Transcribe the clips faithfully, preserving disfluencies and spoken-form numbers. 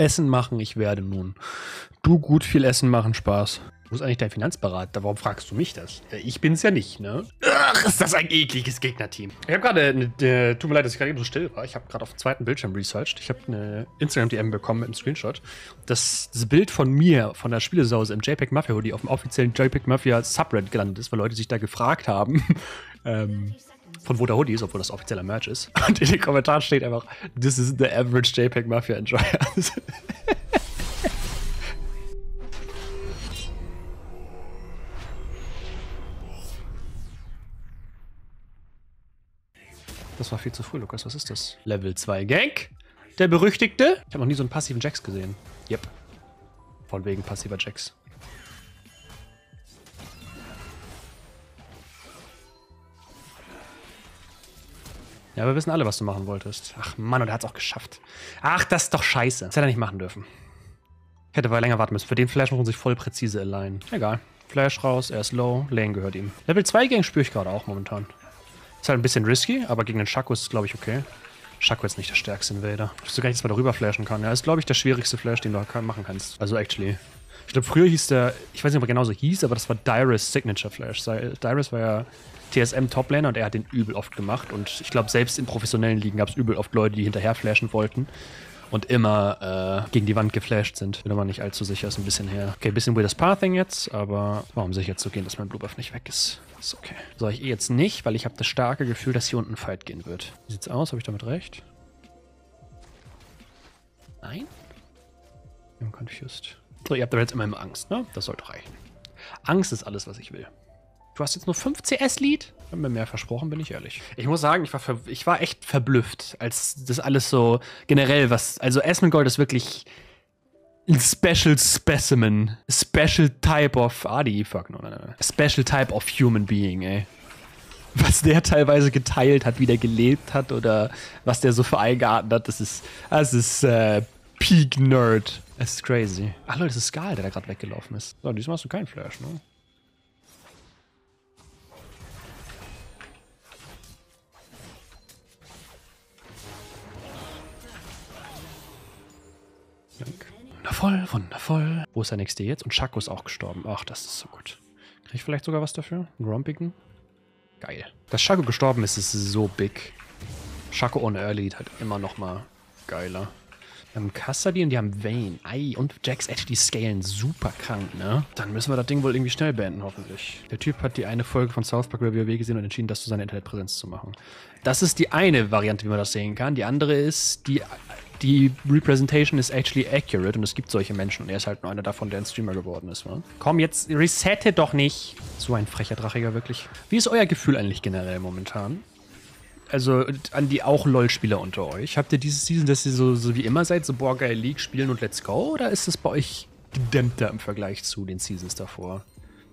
Essen machen, ich werde nun. Du gut, viel Essen machen, Spaß. Wo ist eigentlich dein Finanzberater? Warum fragst du mich das? Ich bin's ja nicht, ne? Ach, ist das ein ekliges Gegnerteam. Ich habe gerade, äh, tut mir leid, dass ich gerade eben so still war. Ich habe gerade auf dem zweiten Bildschirm researched. Ich habe eine Instagram-D M bekommen mit einem Screenshot. Das, das Bild von mir, von der Spielesause im JPEG-Mafia-Hoodie auf dem offiziellen JPEG-Mafia-Subreddit gelandet ist, weil Leute sich da gefragt haben, ähm, von wo der Hoodie ist, obwohl das offizieller Merch ist. Und in den Kommentaren steht einfach, this is the average JPEG-Mafia-Enjoyer. Das war viel zu früh, Lukas. Was ist das? Level zwei Gank? Der berüchtigte? Ich habe noch nie so einen passiven Jax gesehen. Yep. Von wegen passiver Jax. Ja, wir wissen alle, was du machen wolltest. Ach Mann, und er hat es auch geschafft. Ach, das ist doch scheiße. Das hätte er nicht machen dürfen. Ich hätte aber länger warten müssen. Für den Flash muss ich voll präzise alignen. Egal. Flash raus, er ist low. Lane gehört ihm. Level zwei Gank spüre ich gerade auch momentan. Ist halt ein bisschen risky, aber gegen den Shaco ist es, glaube ich, okay. Shaco ist nicht der stärkste Invader. Ich weiß gar nicht, dass man darüber flashen kann. Ja, ist, glaube ich, der schwierigste Flash, den du machen kannst. Also, actually. Ich glaube, früher hieß der, ich weiß nicht, ob er genauso hieß, aber das war Dyrus Signature Flash. Dyrus war ja T S M-Toplaner und er hat den übel oft gemacht. Und ich glaube, selbst in professionellen Ligen gab es übel oft Leute, die hinterher flashen wollten und immer äh, gegen die Wand geflasht sind. Bin aber nicht allzu sicher, ist ein bisschen her. Okay, ein bisschen weirdes Pathing jetzt, aber warum sicher zu gehen, dass mein Blue Buff nicht weg ist? Ist okay. So, ich eh jetzt nicht, weil ich habe das starke Gefühl, dass hier unten ein Fight gehen wird. Wie sieht's aus? Habe ich damit recht? Nein? Ich bin confused. So, ihr habt aber jetzt immerhin Angst, ne? Das sollte reichen. Angst ist alles, was ich will. Du hast jetzt nur fünf C S-Lead? Haben mir mehr versprochen, bin ich ehrlich. Ich muss sagen, ich war, ich war echt verblüfft, als das alles so generell was. Also, Esmongold ist wirklich ein Special Specimen. Special Type of. Adi, fuck, no, no, no. Special Type of Human Being, ey. Was der teilweise geteilt hat, wie der gelebt hat oder was der so für eingeatmet hat, das ist. Das ist, äh, Peak Nerd. Das ist crazy. Ach, Leute, das ist Skal, der da gerade weggelaufen ist. So, diesmal hast du keinen Flash, ne? Wundervoll, wundervoll. Wo ist der nächste jetzt? Und Shaco ist auch gestorben. Ach, das ist so gut. Krieg ich vielleicht sogar was dafür? Ein Grumpigen? Geil. Dass Shaco gestorben ist, ist so big. Shaco ohne Early halt immer noch mal geiler. Wir haben Cassidy und die haben Vayne. Ei, und Jax Edge, die scalen super krank, ne? Dann müssen wir das Ding wohl irgendwie schnell beenden, hoffentlich. Der Typ hat die eine Folge von South Park über WoW gesehen und entschieden, das zu seiner Internetpräsenz zu machen. Das ist die eine Variante, wie man das sehen kann. Die andere ist, die, die Representation ist actually accurate und es gibt solche Menschen. Und er ist halt nur einer davon, der ein Streamer geworden ist, wa? Komm, jetzt resette doch nicht! So ein frecher Drachiger, wirklich. Wie ist euer Gefühl eigentlich generell momentan? Also an die auch LoL-Spieler unter euch. Habt ihr dieses Season, dass ihr so, so wie immer seid, so boah, geil League spielen und let's go? Oder ist das bei euch gedämpfter im Vergleich zu den Seasons davor?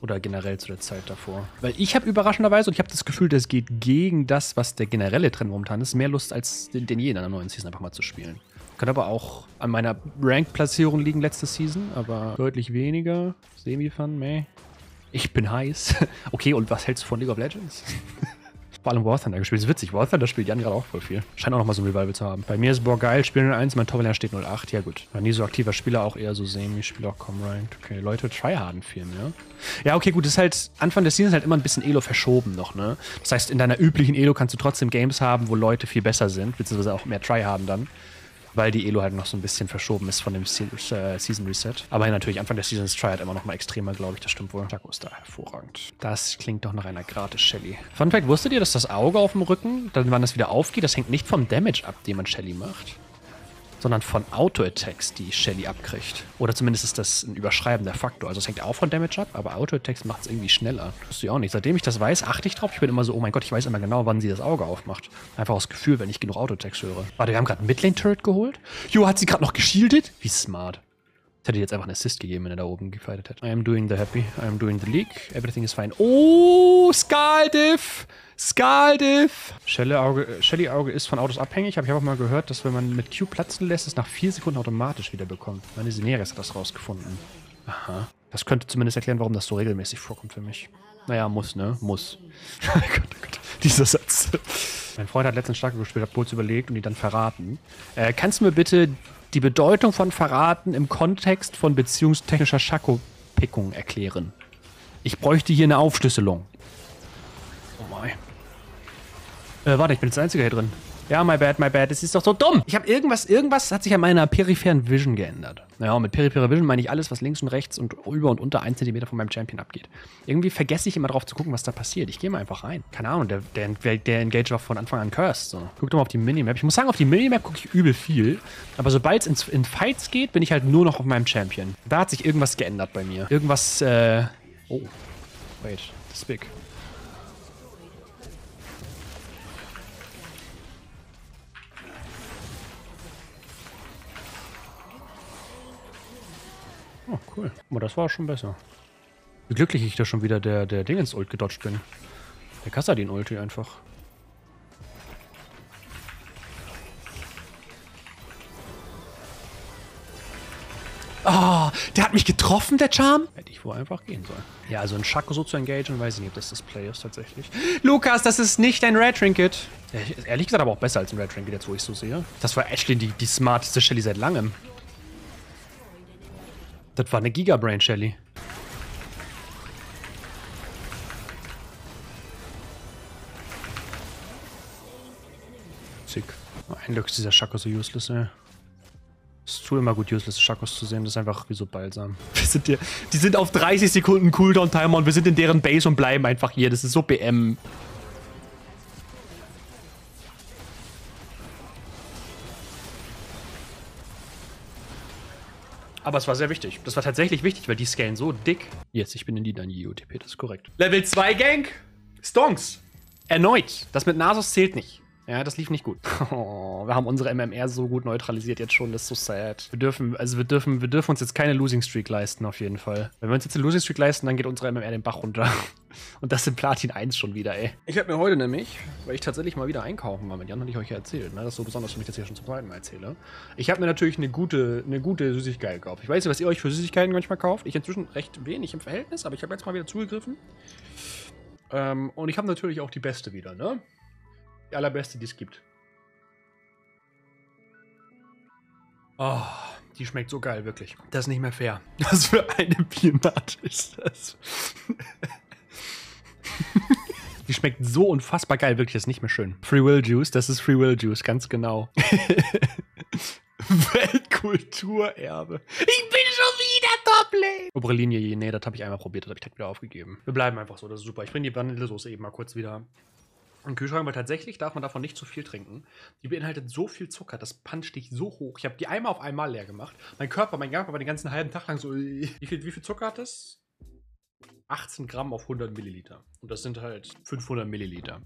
Oder generell zu der Zeit davor? Weil ich habe überraschenderweise, und ich habe das Gefühl, das geht gegen das, was der generelle Trend momentan ist, mehr Lust als den, den je in einer neuen Season einfach mal zu spielen. Kann aber auch an meiner Rank-Platzierung liegen letzte Season, aber deutlich weniger. Semi-Fun, meh. Ich bin heiß. Okay, und was hältst du von League of Legends? Vor allem Warthunder gespielt. Das ist witzig. Warthunder spielt Jan gerade auch voll viel. Scheint auch nochmal so ein Revival zu haben. Bei mir ist boah geil, spielen null eins, mein Top-Liner steht null acht. Ja gut. War nie so aktiver Spieler, auch eher so Semi-Spieler, komm ranked. Okay, Leute tryharden viel mehr. Ja, okay, gut. Das ist halt, Anfang des Seasons halt immer ein bisschen Elo verschoben noch, ne? Das heißt, in deiner üblichen Elo kannst du trotzdem Games haben, wo Leute viel besser sind, beziehungsweise auch mehr tryharden dann. Weil die Elo halt noch so ein bisschen verschoben ist von dem Se äh, Season Reset. Aber natürlich, Anfang der Season ist Tryhard immer noch mal extremer, glaube ich. Das stimmt wohl. Shaco ist da hervorragend. Das klingt doch nach einer gratis Shelly. Fun Fact, wusstet ihr, dass das Auge auf dem Rücken, dann wann das wieder aufgeht, das hängt nicht vom Damage ab, den man Shelly macht, sondern von Auto-Attacks, die Shelly abkriegt. Oder zumindest ist das ein überschreibender Faktor. Also es hängt auch von Damage ab, aber Auto-Attacks macht es irgendwie schneller. Wusste ich auch nicht. Seitdem ich das weiß, achte ich drauf. Ich bin immer so, oh mein Gott, ich weiß immer genau, wann sie das Auge aufmacht. Einfach aus Gefühl, wenn ich genug Auto-Attacks höre. Warte, wir haben gerade einen Midlane-Turret geholt? Jo, hat sie gerade noch geshieldet? Wie smart. Das hätte jetzt einfach einen Assist gegeben, wenn er da oben gefightet hätte. I am doing the happy. I am doing the league. Everything is fine. Oh, Skaldiff! Skaldiff! Shelly-Auge ist von Autos abhängig. Habe ich einfach mal gehört, dass wenn man mit Q platzen lässt, es nach vier Sekunden automatisch wieder bekommt. Meine Sineris hat das rausgefunden. Aha. Das könnte zumindest erklären, warum das so regelmäßig vorkommt für mich. Naja, muss, ne? Muss. Oh Gott, oh Gott. Dieser Satz. Mein Freund hat letztens Stark gespielt, hat kurz überlegt und die dann verraten. Äh, kannst du mir bitte die Bedeutung von verraten im Kontext von beziehungstechnischer Schakopickung erklären? Ich bräuchte hier eine Aufschlüsselung. Oh mein. Äh, warte, ich bin jetzt der Einzige hier drin. Ja, my bad, my bad. Es ist doch so dumm. Ich habe irgendwas, irgendwas hat sich an meiner peripheren Vision geändert. Ja, und mit peripherer Vision meine ich alles, was links und rechts und über und unter ein Zentimeter von meinem Champion abgeht. Irgendwie vergesse ich immer drauf zu gucken, was da passiert. Ich gehe mal einfach rein. Keine Ahnung, der, der, der Engage war von Anfang an cursed. So. Guck doch mal auf die Minimap. Ich muss sagen, auf die Minimap gucke ich übel viel. Aber sobald es in Fights geht, bin ich halt nur noch auf meinem Champion. Da hat sich irgendwas geändert bei mir. Irgendwas, äh... Oh. Wait, das ist big. Oh, cool. Aber das war schon besser. Wie glücklich ich da schon wieder der, der Dingens Ult gedodged bin. Der Kassadin-Ulti einfach. Oh, der hat mich getroffen, der Charm? Hätte ich wohl einfach gehen sollen. Ja, also ein Schako so zu engagen, weiß ich nicht, ob das das Play ist tatsächlich. Lukas, das ist nicht ein Red Trinket. Ehrlich gesagt aber auch besser als ein Red Trinket, jetzt wo ich so sehe. Das war Ashley die, die smarteste Shelly seit langem. Das war eine Gigabrain Shelly. Sick. Ein Glück ist dieser Schako so useless, ey. Es tut immer gut, useless Schakos zu sehen. Das ist einfach wie so balsam. Wir sind hier, die sind auf dreißig Sekunden Cooldown-Timer und wir sind in deren Base und bleiben einfach hier. Das ist so B M. Aber es war sehr wichtig. Das war tatsächlich wichtig, weil die scalen so dick. Jetzt, ich bin in die dann J O T P, das ist korrekt. Level zwei Gank. Stonks. Erneut. Das mit Nasus zählt nicht. Ja, das lief nicht gut. Oh, wir haben unsere M M R so gut neutralisiert jetzt schon, das ist so sad. Wir dürfen, also wir dürfen, wir dürfen uns jetzt keine Losing Streak leisten, auf jeden Fall. Wenn wir uns jetzt eine Losing Streak leisten, dann geht unsere M M R den Bach runter. Und das sind Platin eins schon wieder, ey. Ich habe mir heute nämlich, weil ich tatsächlich mal wieder einkaufen war, mit Jan hatte ich euch ja erzählt, ne? Das ist so besonders für mich, dass ich das hier schon zum zweiten Mal erzähle. Ich habe mir natürlich eine gute, eine gute Süßigkeit gekauft. Ich weiß nicht, was ihr euch für Süßigkeiten manchmal kauft. Ich inzwischen recht wenig im Verhältnis, aber ich habe jetzt mal wieder zugegriffen. Ähm, und ich habe natürlich auch die beste wieder, ne? Die allerbeste, die es gibt. Oh, die schmeckt so geil, wirklich. Das ist nicht mehr fair. Was für eine Bienat ist das? Die schmeckt so unfassbar geil, wirklich. Das ist nicht mehr schön. Free Will Juice, das ist Free Will Juice, ganz genau. Weltkulturerbe. Ich bin schon wieder Top-Lane. Obere Linie, nee, das habe ich einmal probiert, das habe ich direkt wieder aufgegeben. Wir bleiben einfach so, das ist super. Ich bringe die Vanillesoße eben mal kurz wieder... Im Kühlschrank, weil tatsächlich darf man davon nicht zu viel trinken. Die beinhaltet so viel Zucker, das puncht dich so hoch. Ich habe die einmal auf einmal leer gemacht. Mein Körper, mein Körper war den ganzen halben Tag lang so... Wie viel, wie viel Zucker hat das? achtzehn Gramm auf hundert Milliliter. Und das sind halt fünfhundert Milliliter.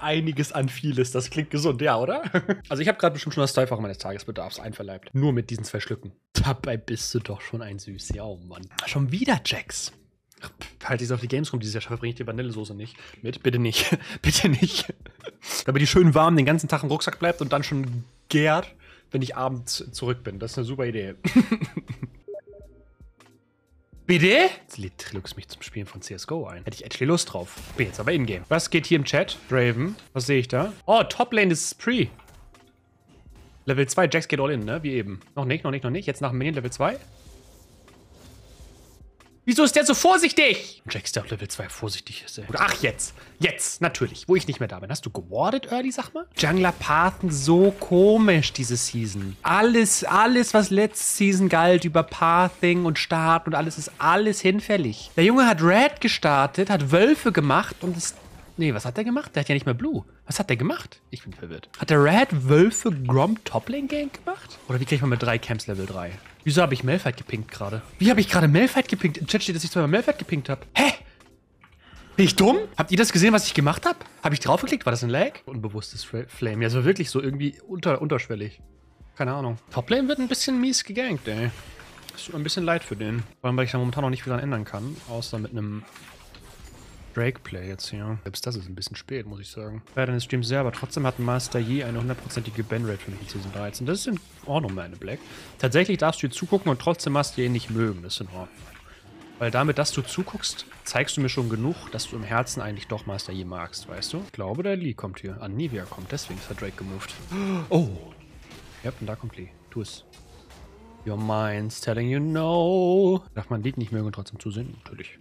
Einiges an vieles, das klingt gesund, ja, oder? Also ich habe gerade bestimmt schon das Zweifache meines Tagesbedarfs einverleibt. Nur mit diesen zwei Schlücken. Dabei bist du doch schon ein Süß. Ja, oh Mann. Schon wieder Jax. Halt ich auf die Gamescom dieses Jahr schaffe, bringe ich die Vanillesoße nicht mit. Bitte nicht. Bitte nicht. Damit die schön warm den ganzen Tag im Rucksack bleibt und dann schon gärt, wenn ich abends zurück bin. Das ist eine super Idee. Bitte? Jetzt lädt Trilux mich zum Spielen von C S G O ein. Hätte ich actually Lust drauf. Bin jetzt aber in-game. Was geht hier im Chat? Draven. Was sehe ich da? Oh, Top-Lane ist Pre. Level zwei. Jax geht all in, ne? Wie eben. Noch nicht, noch nicht, noch nicht. Jetzt nach dem Minion Level zwei. Wieso ist der so vorsichtig? Jax, der auf Level zwei vorsichtig ist, ey. Ach, jetzt. Jetzt, natürlich. Wo ich nicht mehr da bin. Hast du gewardet, Early, sag mal? Jungler-Pathen so komisch diese Season. Alles, alles, was letzte Season galt über Pathing und Start und alles, ist alles hinfällig. Der Junge hat Red gestartet, hat Wölfe gemacht und ist... Nee, was hat der gemacht? Der hat ja nicht mehr Blue. Was hat der gemacht? Ich bin verwirrt. Hat der Red Wölfe Grom Toplane-Gang gemacht? Oder wie kriege ich mal mit drei Camps Level drei? Wieso habe ich Malphite gepinkt gerade? Wie habe ich gerade Malphite gepinkt? Im Chat steht, dass ich zweimal Malphite gepinkt habe. Hä? Bin ich dumm? Habt ihr das gesehen, was ich gemacht habe? Habe ich draufgeklickt? War das ein Lag? Unbewusstes Flame. Ja, es war wirklich so irgendwie unter, unterschwellig. Keine Ahnung. Toplane wird ein bisschen mies gegankt, ey. Das tut mir ein bisschen leid für den. Vor allem, weil ich da momentan noch nicht viel dran ändern kann. Außer mit einem Drake-Play jetzt hier. Selbst das ist ein bisschen spät, muss ich sagen. Ja, dann ist Stream sehr, aber trotzdem hat Master Yi eine hundertprozentige Ban-Rate für mich in Season dreizehn. Das ist in Ordnung, meine Black. Tatsächlich darfst du hier zugucken und trotzdem Master Yi nicht mögen. Das ist in Ordnung. Weil damit, dass du zuguckst, zeigst du mir schon genug, dass du im Herzen eigentlich doch Master Yi magst, weißt du? Ich glaube, der Lee kommt hier. Ah, Nivea kommt, deswegen ist der Drake gemoved. Oh! Ja, und da kommt Lee. Tu es. Your mind's telling you no. Darf man Lee nicht mögen und trotzdem zusehen? Natürlich.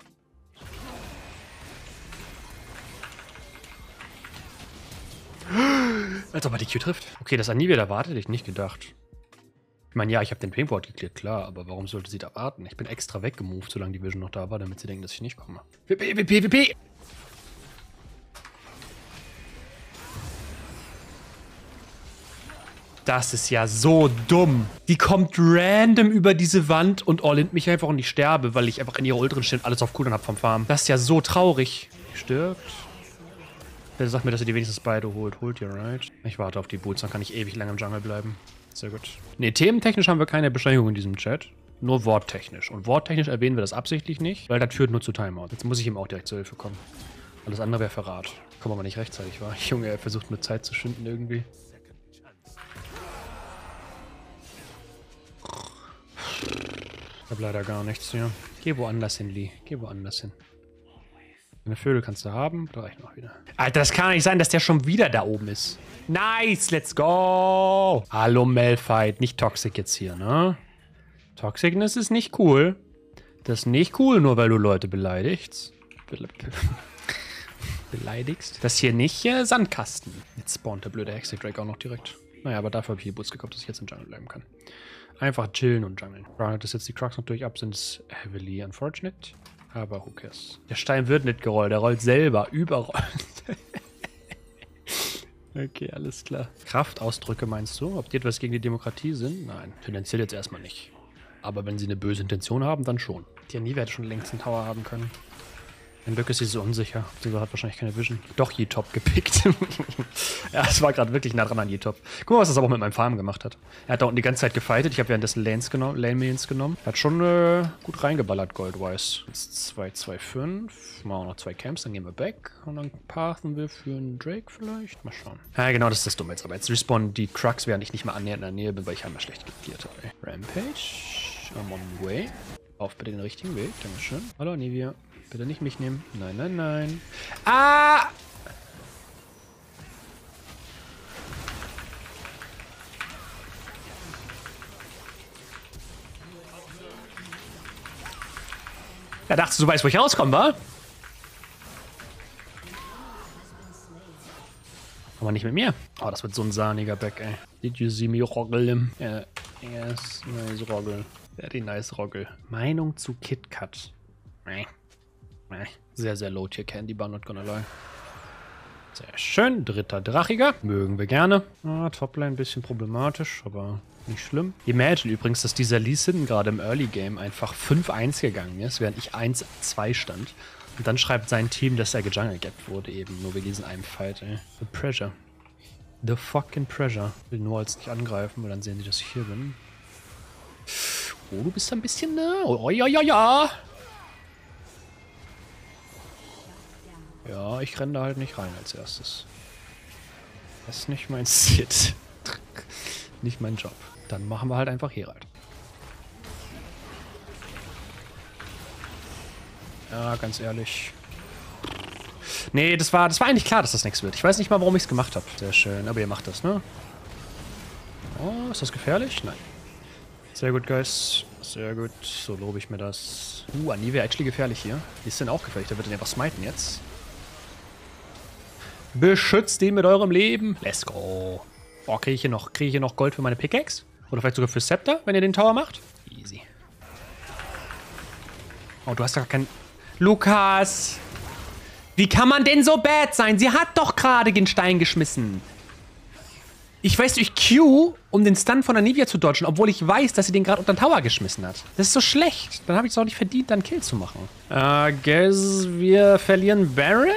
Als ob er die Q trifft. Okay, dass Anivia da wartet, hätte ich nicht gedacht. Ich meine, ja, ich habe den Paintboard geklärt, klar, aber warum sollte sie da warten? Ich bin extra weggemoved, solange die Vision noch da war, damit sie denken, dass ich nicht komme. W P, W P, W P! Das ist ja so dumm. Die kommt random über diese Wand und all-int mich einfach und ich sterbe, weil ich einfach in ihrer Ultra stehe und alles auf Cooldown habe vom Farm. Das ist ja so traurig. Die stirbt. Bitte sag mir, dass ihr die wenigstens beide holt. Holt ihr, right? Ich warte auf die Boots, dann kann ich ewig lang im Jungle bleiben. Sehr gut. Ne, thementechnisch haben wir keine Beschränkung in diesem Chat. Nur worttechnisch. Und worttechnisch erwähnen wir das absichtlich nicht, weil das führt nur zu Timeout. Jetzt muss ich ihm auch direkt zur Hilfe kommen. Alles andere wäre Verrat. Kommen wir mal nicht rechtzeitig, wa? Junge, er versucht mit Zeit zu schinden irgendwie. Ich hab leider gar nichts hier. Geh woanders hin, Lee. Geh woanders hin. Eine Vögel kannst du haben, da reicht noch wieder. Alter, das kann doch nicht sein, dass der schon wieder da oben ist. Nice, let's go! Hallo Malphite, nicht toxic jetzt hier, ne? Toxicness ist nicht cool. Das ist nicht cool, nur weil du Leute beleidigst. Be beleidigst. Das hier nicht äh, Sandkasten. Jetzt spawnt der blöde Hextech Drake auch noch direkt. Naja, aber dafür habe ich hier Boots gekauft, dass ich jetzt im Jungle bleiben kann. Einfach chillen und jungeln. Dass jetzt die Crux natürlich ab sind, ist heavily unfortunate. Aber who cares? Der Stein wird nicht gerollt, der rollt selber, überrollt. Okay, alles klar. Kraftausdrücke meinst du? Ob die etwas gegen die Demokratie sind? Nein, tendenziell jetzt erstmal nicht. Aber wenn sie eine böse Intention haben, dann schon. Die Anivia hätte schon längst einen Tower haben können. Ein Glück ist sie so unsicher. Sie hat wahrscheinlich keine Vision. Doch Yi-Top gepickt. Ja, es war gerade wirklich nah dran an Yi-Top. Guck mal, was das aber auch mit meinem Farm gemacht hat. Er hat da unten die ganze Zeit gefightet. Ich habe währenddessen Lanes genommen, Lane-Minions genommen. Hat schon äh, gut reingeballert, goldwise. Jetzt zwei, zwei, fünf. Machen wir noch zwei Camps, dann gehen wir back. Und dann pathen wir für einen Drake vielleicht. Mal schauen. Ja, genau, das ist das Dumme jetzt. Aber jetzt respawnen die Crux, während ich nicht mal annähernd in der Nähe bin, weil ich einmal schlecht gegliedert habe. Rampage. I'm on the way. Auf bitte den richtigen Weg. Dankeschön. Hallo, Anivia. Bitte nicht mich nehmen. Nein, nein, nein. Ah! Da dachtest du, du weißt, wo ich rauskomme, wa? Aber nicht mit mir. Oh, das wird so ein sahniger Back, ey. Did you see me roggle? Yeah. Yes, nice roggle. Very nice roggle. Meinung zu KitKat. Nee. Sehr, sehr low tier Candy Bar, not gonna lie. Sehr schön. Dritter Drachiger. Mögen wir gerne. Ah, Toplane ein bisschen problematisch, aber nicht schlimm. Imagine übrigens, dass dieser Lee Sin gerade im Early Game einfach fünf eins gegangen ist, während ich eins zwei stand. Und dann schreibt sein Team, dass er gejungelt gehabt wurde, eben nur wegen diesem einen Fight, ey. The pressure. The fucking pressure. Ich will nur als nicht angreifen, weil dann sehen sie, dass ich hier bin. Oh, du bist ein bisschen, ne? Oh, ja, ja, ja. Ja, ich renne da halt nicht rein als erstes. Das ist nicht mein Shit. Nicht mein Job. Dann machen wir halt einfach hier halt. Ja, ganz ehrlich. Nee, das war, das war eigentlich klar, dass das nichts wird. Ich weiß nicht mal, warum ich es gemacht habe. Sehr schön, aber ihr macht das, ne? Oh, ist das gefährlich? Nein. Sehr gut, Guys. Sehr gut. So lobe ich mir das. Uh, Anivia actually gefährlich hier. Die ist denn auch gefährlich. Da wird dann einfach smiten jetzt. Beschützt den mit eurem Leben. Let's go. Oh, kriege ich hier noch, kriege ich hier noch Gold für meine Pickaxe? Oder vielleicht sogar für Scepter, wenn ihr den Tower macht? Easy. Oh, du hast doch keinen... Lukas! Wie kann man denn so bad sein? Sie hat doch gerade den Stein geschmissen. Ich weiß durch Q, um den Stun von Anivia zu dodgen, obwohl ich weiß, dass sie den gerade unter den Tower geschmissen hat. Das ist so schlecht. Dann habe ich es auch nicht verdient, dann Kill zu machen. I guess wir verlieren Baron?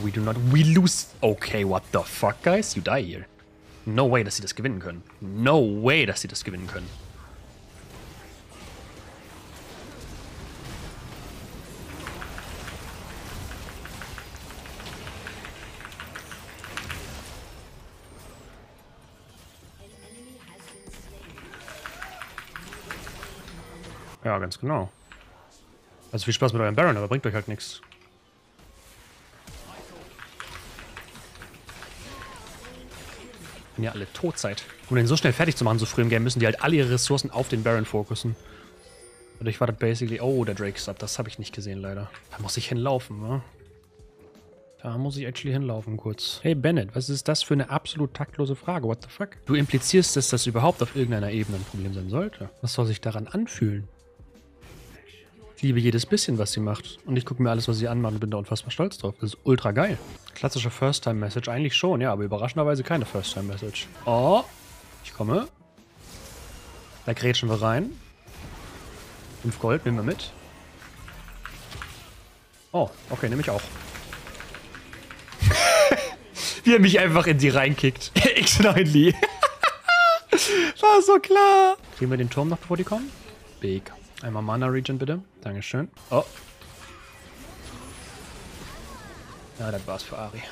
We do not... We lose... Okay, what the fuck, guys? You die here. No way, dass sie das gewinnen können. No way, dass sie das gewinnen können. Ja, ganz genau. Also viel Spaß mit eurem Baron, aber bringt euch halt nichts. Wenn ihr alle tot seid. Um den so schnell fertig zu machen, so früh im Game, müssen die halt alle ihre Ressourcen auf den Baron fokussen. Dadurch war das basically... Oh, der Drake ist ab. Das habe ich nicht gesehen, leider. Da muss ich hinlaufen, wa? Da muss ich actually hinlaufen kurz. Hey Bennett, was ist das für eine absolut taktlose Frage? What the fuck? Du implizierst, dass das überhaupt auf irgendeiner Ebene ein Problem sein sollte. Was soll sich daran anfühlen? Ich liebe jedes bisschen, was sie macht. Und ich gucke mir alles, was sie anmacht und bin da unfassbar stolz drauf. Das ist ultra geil. Klassische First-Time-Message eigentlich schon, ja, aber überraschenderweise keine First-Time-Message. Oh, ich komme. Da grätschen wir rein. fünf Gold, nehmen wir mit. Oh, okay, nehme ich auch. Wie er mich einfach in sie reinkickt. X neun Lee. War so klar. Kriegen wir den Turm noch, bevor die kommen? Big. Einmal Mana Regen bitte. Dankeschön. Oh. Ja, das war's für Ari.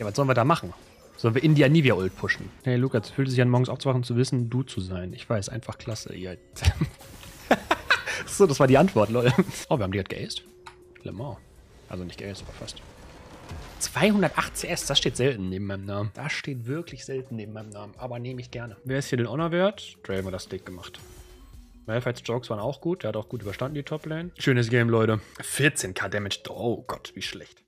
Ja, was sollen wir da machen? Sollen wir India Nivea Ult pushen? Hey Lukas, fühlt es sich an, morgens aufzuwachen zu wissen, du zu sein. Ich weiß, einfach klasse. Ja. So, das war die Antwort, lol. Oh, wir haben die halt geaced. Lemon. Also nicht geaced, aber fast. zweihundertacht C S, das steht selten neben meinem Namen. Das steht wirklich selten neben meinem Namen, aber nehme ich gerne. Wer ist hier den Honor wert? Draven hat das Dick gemacht. Malphite's Jokes waren auch gut, der hat auch gut überstanden die Top Lane. Schönes Game, Leute. vierzehn K Damage, oh Gott, wie schlecht.